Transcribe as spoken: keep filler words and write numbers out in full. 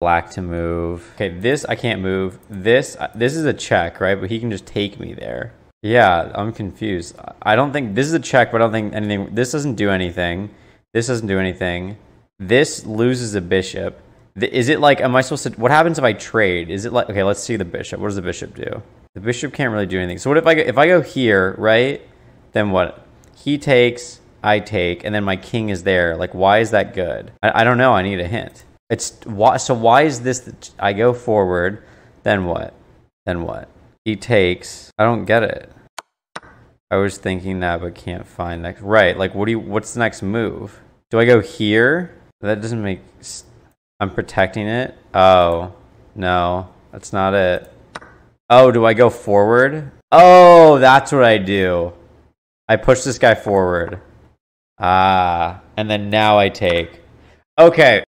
Black to move. Okay, this I can't move. This this is a check, right? But he can just take me there. Yeah, I'm confused. I don't think this is a check, but I don't think anything. This doesn't do anything. This doesn't do anything. This loses a bishop. Is it like, am I supposed to, what happens if I trade? Is it like, okay, let's see the bishop. What does the bishop do? The bishop can't really do anything. So what if I if I go here, right? Then what? He takes, I take, and then my king is there. Like, why is that good? I, I don't know. I need a hint. It's why. So why is this? That I go forward, then what? Then what? He takes. I don't get it. I was thinking that, but can't find next. Right. Like, what do you? What's the next move? Do I go here? That doesn't make. I'm protecting it. Oh no, that's not it. Oh, do I go forward? Oh, that's what I do. I push this guy forward. Ah, and then now I take. Okay.